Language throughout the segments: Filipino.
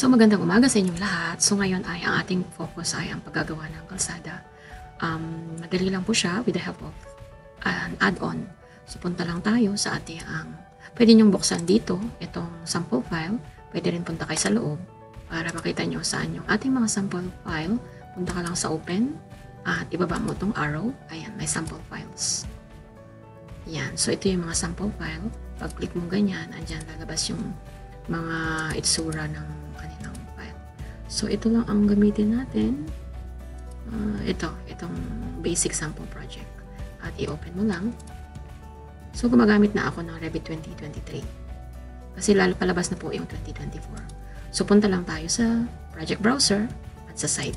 So magandang umaga sa inyong lahat. So ngayon ay ang ating focus ay ang paggagawa ng kalsada. Madali lang po siya with the help of an add-on. So punta lang tayo sa ating pwede nyong buksan dito itong sample file. Pwede rin punta kayo sa loob para makita nyo saan yung ating mga sample file. Punta ka lang sa open at ibaba mo itong arrow. Ayan, may sample files. Ayan, so ito yung mga sample file. Pag-click mo ganyan, andyan lalabas yung mga itsura ng kanilang file. So, ito lang ang gamitin natin. Itong basic sample project. At i-open mo lang. So, gumagamit na ako ng Revit 2023. Kasi lalo palabas na po yung 2024. So, punta lang tayo sa project browser at sa site.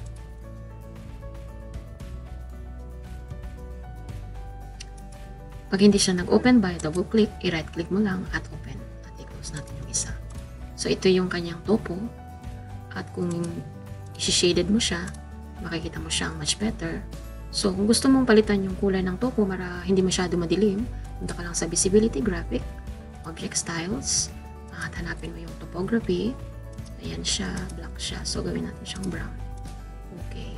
Pag hindi siya nag-open by double-click, i-right-click mo lang at open. At i-close natin yung isa. So, ito yung kanyang topo. At kung i-shaded mo siya, makikita mo siyang much better. So, kung gusto mong palitan yung kulay ng topo para hindi masyado madilim, punta ka lang sa Visibility Graphic, Object Styles, at hanapin mo yung Topography. Ayan siya, black siya. So, gawin natin siyang brown. Okay.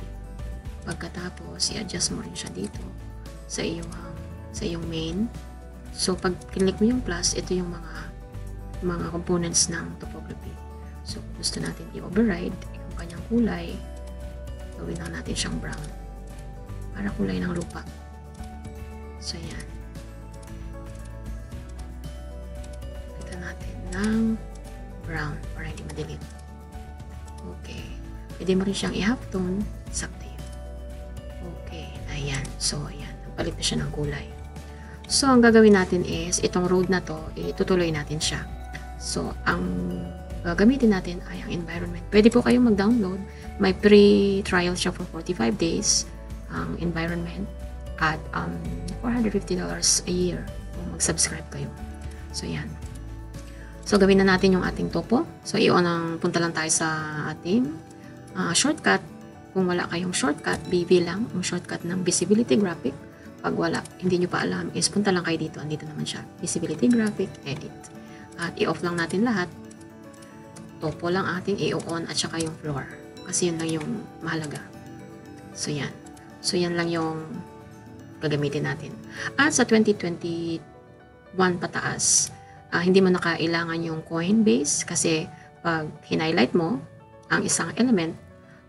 Pagkatapos, i-adjust mo rin siya dito sa iyong main. So, pag click mo yung plus, ito yung mga components ng topography. So, gusto natin i-override yung kanyang kulay. Gawin na natin siyang brown. Para kulay ng lupa. So, yan. Kita natin ng brown para hindi madilim. Okay. Pwede mo rin siyang i-halftone. Sakti. Okay. Ayan. So, ayan. Palit na siya ng kulay. So, ang gagawin natin is, itong road na to, itutuloy natin siya. So, ang gagamitin natin ay ang environment. Pwede po kayong mag-download. May pre-trial siya for 45 days, ang environment, at $450 a year kung mag-subscribe kayo. So, yan. So, gawin na natin yung ating topo. So, punta lang tayo sa ating shortcut. Kung wala kayong shortcut, BV lang ang shortcut ng Visibility Graphic. Pag wala, hindi nyo pa alam, is punta lang kayo dito. Andito naman siya. Visibility Graphic, Edit. At i-off lang natin lahat. Topo lang ating i-on at saka yung floor. Kasi yun lang yung mahalaga. So, yan. So, yan lang yung gagamitin natin. At sa 2021 pataas, hindi mo nakailangan yung Coinbase kasi pag hinighlight mo ang isang element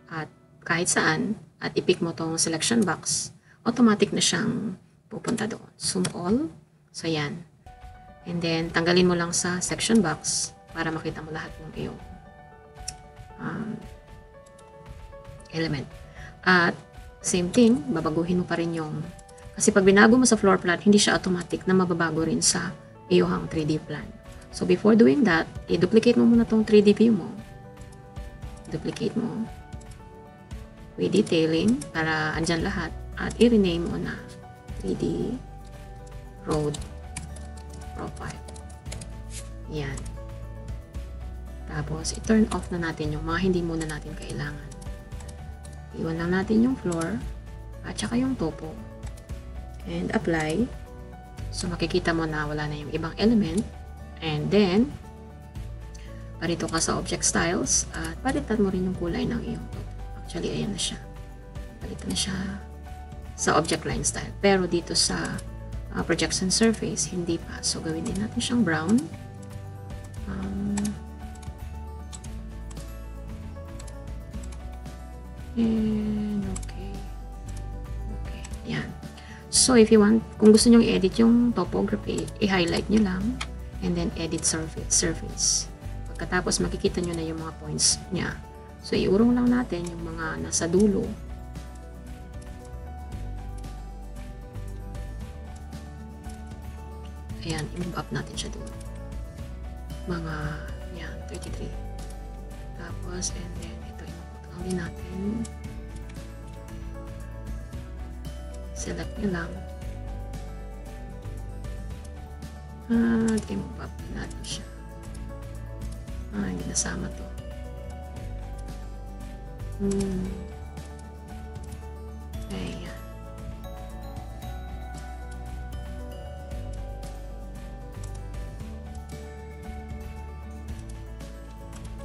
at kahit saan at i-pick mo tong selection box, automatic na siyang pupunta doon. Zoom all. So, yan. And then, tanggalin mo lang sa section box para makita mo lahat ng iyong element. At, same thing, babaguhin mo pa rin yung... Kasi pag binago mo sa floor plan, hindi siya automatic na mababago rin sa iyong 3D plan. So, before doing that, i-duplicate mo muna tong 3D view mo. Duplicate mo. With detailing para andyan lahat. At i-rename mo na 3D Road Profile. Yan. Tapos, i-turn off na natin yung mga hindi muna natin kailangan. Iwan lang natin yung floor at saka yung topo. And apply. So, makikita mo na wala na yung ibang element. And then, parito ka sa Object Styles at palitan mo rin yung kulay ng iyong topo. Actually, ayan na siya. Palitan na siya sa object line style. Pero dito sa projection surface, hindi pa. So, gawin din natin siyang brown. And, okay. Okay. Yan. So, if you want, kung gusto nyo i-edit yung topography, i-highlight nyo lang. And then, edit surface. Pagkatapos, makikita nyo na yung mga points niya. So, iurong lang natin yung mga nasa dulo. Ayan, i-move up natin siya doon. Mga, ayan, 33. Tapos, and then, ito, i-move up lang din natin. Select nyo lang. At, i-move up din natin siya. Hindi nasama to. Ayan.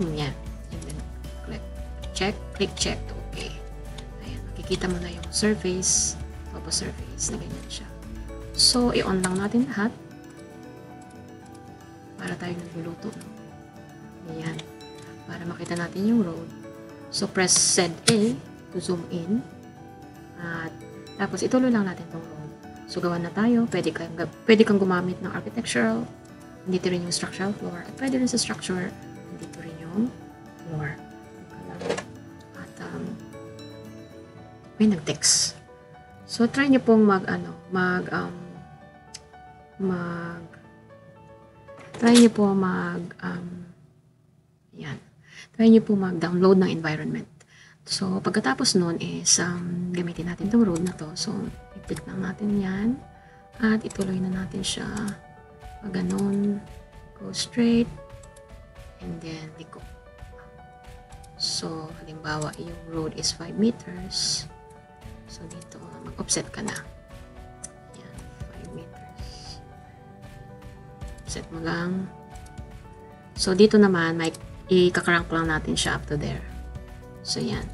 Yeah, and then check, click check to okay. Ayan, makikita mo na yung surface, opo surface na ganyan siya. So, i-on lang natin lahat para tayo nagluluto. Ayan, para makita natin yung road. So, press ZL to zoom in. At tapos ituloy lang natin tong road. So, gawa na tayo. Pwede kang gumamit ng architectural. Dito rin yung structural floor. At pwede rin sa structure. Dito rin yung floor. At, may nag-text. So, try nyo pong mag-download ng environment. So, pagkatapos nun is, gamitin natin itong road na to. So, i-click lang natin yan. At ituloy na natin siya. Pag ganun, go straight. And then, liko. So, halimbawa, yung road is 5 meters. So, dito, mag-offset ka na. Yan, 5 meters. Offset mo lang. So, dito naman, ikakarank lang natin siya up to there. So, yan.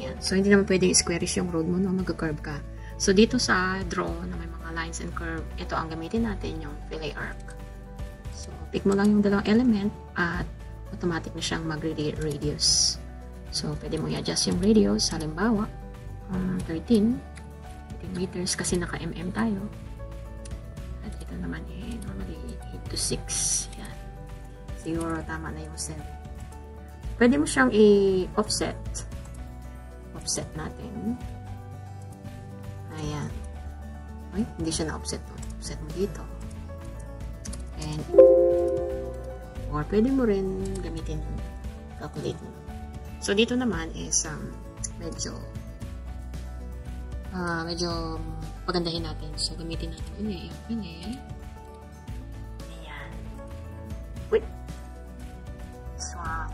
Ayan. So, hindi naman pwedeng squarish yung road mo, no? Mag-curve ka. So, dito sa draw na may mga lines and curve, ito ang gamitin natin, yung fillet arc. So, pick mo lang yung dalawang element at automatic na siyang mag-radius. So, pwede mo i-adjust yung radius. Halimbawa, 13 meters kasi naka-mm tayo. At ito naman, normally 8 to 6. Yan. Siguro tama na yung 7. Pwede mo siyang i-offset. Offset natin. Ayan. Ay, hindi siya na-offset. Offset mo dito. And, or pwede mo rin gamitin yung calculate mo. So, dito naman is medyo pagandahin natin. So, gamitin natin yun eh. Ayan. Wait. Swap.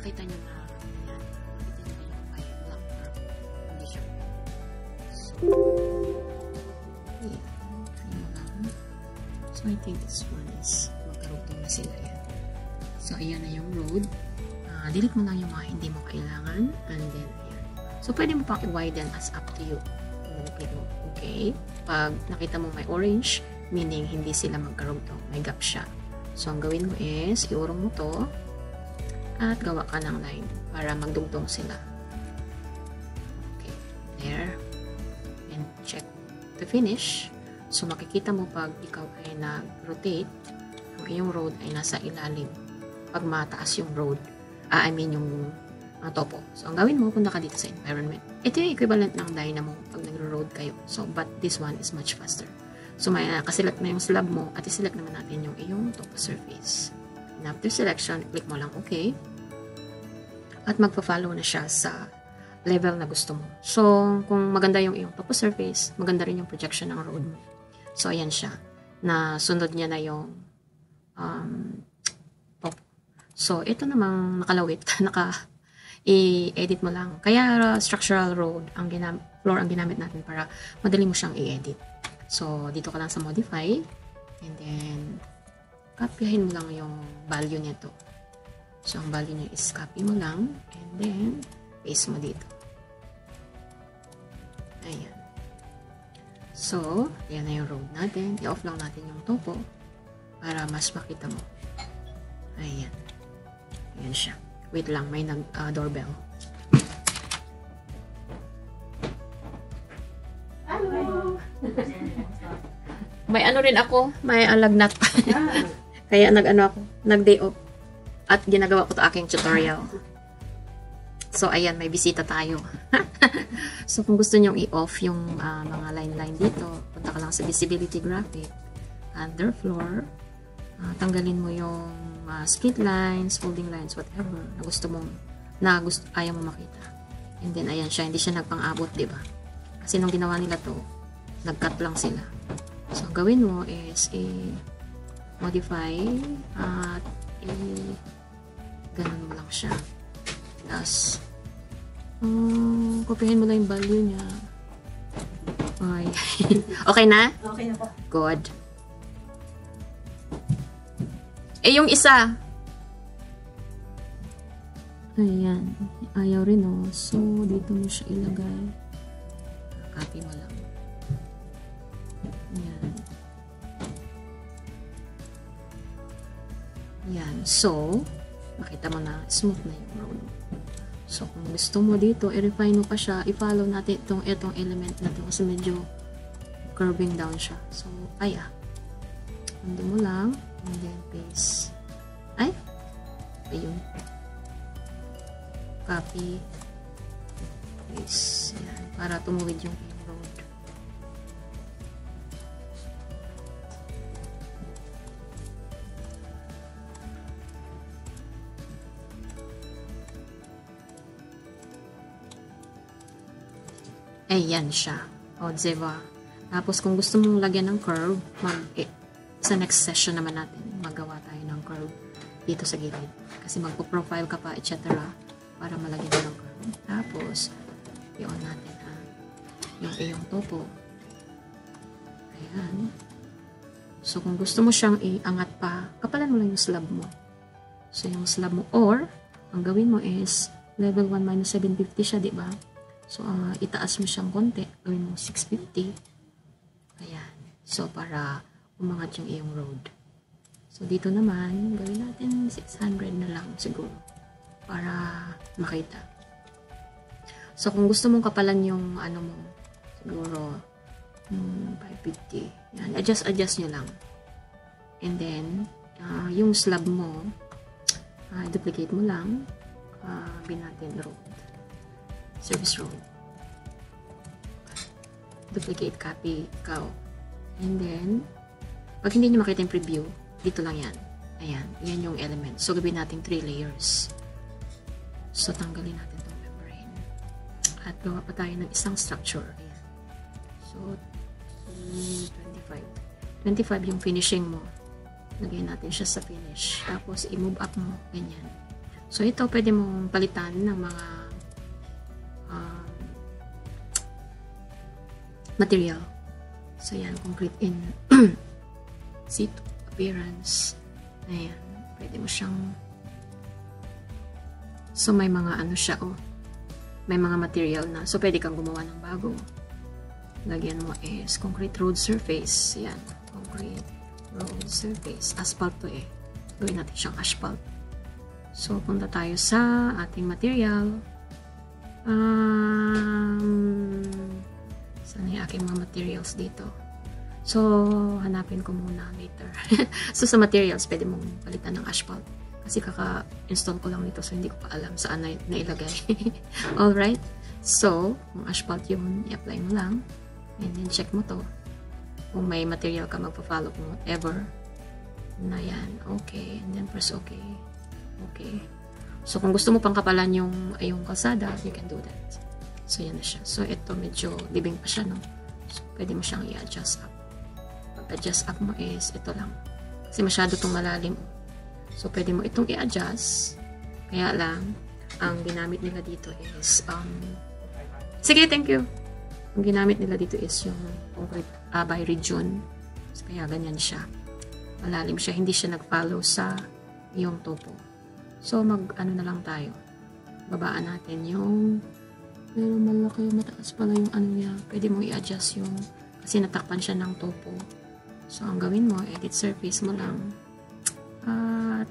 Nakita nyo na yan, nakita nyo yung ay black na condition. So, yeah, try mo lang. So, I think this one is magkaroto na sila yan. So, ayan na yung road. Delete mo lang yung mga hindi mo kailangan. And then, ayan. So, pwede mo pang i-widen as up to you. Okay? Pag nakita mo may orange, meaning hindi sila magkaroto. May gap siya. So, ang gawin mo is, iurong mo to. At gawa ka ng line para magdugtong sila. Okay, there. And check to finish. So, makikita mo pag ikaw ay nag-rotate, ang iyong road ay nasa ilalim. Pag mataas yung road, I mean yung topo. So, ang gawin mo, punta ka dito sa environment. Ito yung equivalent ng Dynamo pag nag-road kayo. So, but this one is much faster. So, may nakaselect na yung slab mo at iselect naman natin yung iyong topo surface. And after selection, click mo lang okay. At magpa-follow na siya sa level na gusto mo. So, kung maganda yung iyong topo surface, maganda rin yung projection ng road mo. So, ayan siya. Nasunod niya na yung topo. So, ito namang nakalawit. I-edit mo lang. Kaya structural road ang floor ang ginamit natin para madali mo siyang i-edit. So, dito ka lang sa modify. And then, copyahin mo lang yung value nito. So, ang value niya is copy mo lang and then paste mo dito. Ayan. So, ayan na yung road natin. I-off lang natin yung topo para mas makita mo. Ayan. Ayan siya. Wait lang, may nag-doorbell. Hello! May ano rin ako, may alagnat pa. Kaya nag-day off. At ginagawa ko to aking tutorial. So, ayan, may bisita tayo. So, kung gusto nyong i-off yung mga line-line dito, punta ka lang sa visibility graphic. Under floor. Tanggalin mo yung split lines, folding lines, whatever na gusto mong, ayaw mo makita. And then, ayan siya. Hindi siya nagpang-abot, diba? Kasi nung ginawa nila to, nag-cut lang sila. So, ang gawin mo is i-modify at i-ganun mo lang siya. Tapos, Kopyahin mo lang yung value niya. Okay. Okay na? Okay na po. Good. Eh, yung isa. Ayan. Ayaw rin, oh. So, dito mo siya ilagay. Copy mo lang. Ayan. Ayan. So, makita mo na smooth na yung roll. So, kung gusto mo dito, i-refine mo pa siya, i-follow natin itong element na ito kasi medyo curving down siya. So, kaya. Hindi mo lang. And then, paste. Ay! Ayun. Copy. Paste. Ayan. Para tumuwid yung inroad. Ayan siya. O, diba? Tapos, kung gusto mong lagyan ng curve, sa next session naman natin, magawa tayo ng curve dito sa gilid. Kasi magpo-profile ka pa, etc. para malagyan ng curve. Tapos, i-on natin, ha? Yung iyong topo. Ayan. So, kung gusto mo siyang iangat pa, kapalan mo lang yung slab mo. So, yung slab mo, or, ang gawin mo is, level 1 minus 750 siya, diba? So, itaas mo siyang konti. Gawin mo 650. Ayan. So, para umangat yung iyong road. So, dito naman, gawin natin 600 na lang siguro. Para makita. So, kung gusto mong kapalan yung ano mo, siguro 550. Yan. Adjust nyo lang. And then, yung slab mo, duplicate mo lang. Binatin road. Service road. Duplicate copy ikaw. And then, pag hindi nyo makita yung preview, dito lang yan. Ayan. Yan yung element. So, gawin natin 3 layers. So, tanggalin natin itong membrane. At gawa pa tayo ng isang structure. Ayan. So, 25 yung finishing mo. Lagyan natin siya sa finish. Tapos, i-move up mo. Ganyan. So, ito pwede mong palitan ng mga material. So, yan. Concrete in situ appearance. Ayan. Pwede mo siyang so, may mga ano siya, oh. May mga material na. So, pwede kang gumawa ng bago. Lagyan mo is concrete road surface. Ayan. Concrete road surface. Asphalt to, eh. Gawin natin siyang asphalt. So, punta tayo sa ating material. Saan yung aking mga materials dito? So, hanapin ko muna later. So, sa materials, pwede mong palitan ng asphalt. Kasi kaka-install ko lang nito, so hindi ko pa alam saan na nailagay. Alright? So, kung asphalt yun, i-apply mo lang. And then, check mo to. Kung may material ka, magpa-follow kung whatever. Na yan. Okay. And then, press okay. Okay. So, kung gusto mo pang kapalan yung kalsada, you can do that. So, yan na siya. So, ito medyo libing pa siya, no? So, pwede mo siyang i-adjust up. Pag-adjust up mo is, ito lang. Kasi masyado itong malalim. So, pwede mo itong i-adjust. Kaya lang, ang ginamit nila dito is, sige, thank you! Ang ginamit nila dito is yung by region. So, kaya ganyan siya. Malalim siya. Hindi siya nag-follow sa yung topo. So, mag-ano na lang tayo. Babaan natin yung pero malaki, mataas pala yung ano niya. Pwede mong i-adjust yung kasi natakpan siya ng topo. So, ang gawin mo, edit surface mo lang. At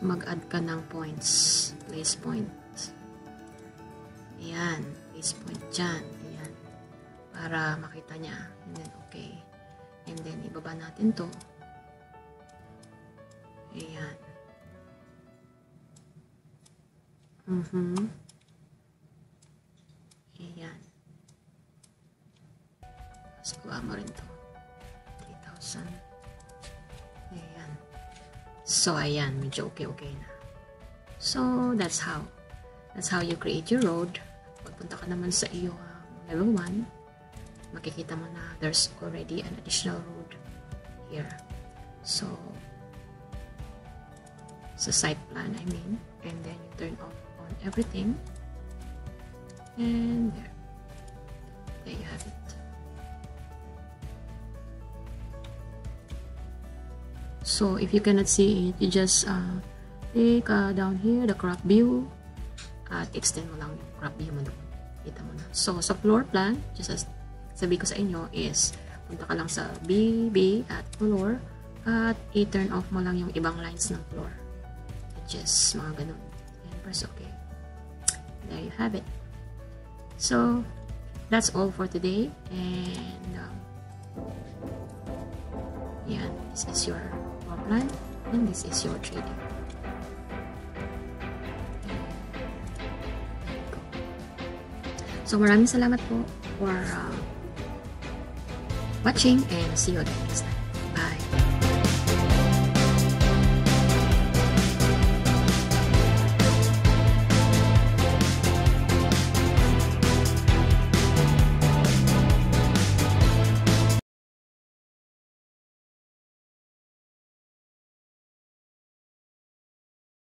mag-add ka ng points. Place point. Ayan. Place point dyan. Ayan. Para makita niya. And then, okay. And then, ibaba natin to. Ayan. Ayan. Mas gawa mo rin ito. 3,000. Ayan. So, ayan. Medyo okay-okay na. So, that's how. That's how you create your road. Pagpunta ka naman sa iyo level 1, makikita mo na there's already an additional road here. So, sa site plan, I mean. And then, you turn off on everything. And there you have it. So if you cannot see it, you just click down here, the crop view, at extend mo lang yung crop view mo doon. Kita mo na. So sa floor plan, just as sabi ko sa inyo is, punta ka lang sa BB at floor, at i-turn off mo lang yung ibang lines ng floor. Just mga ganun. And press OK. There you have it. So that's all for today. And yeah, this is your floor plan and this is your 3D. So maraming salamat po for watching and see you again next time.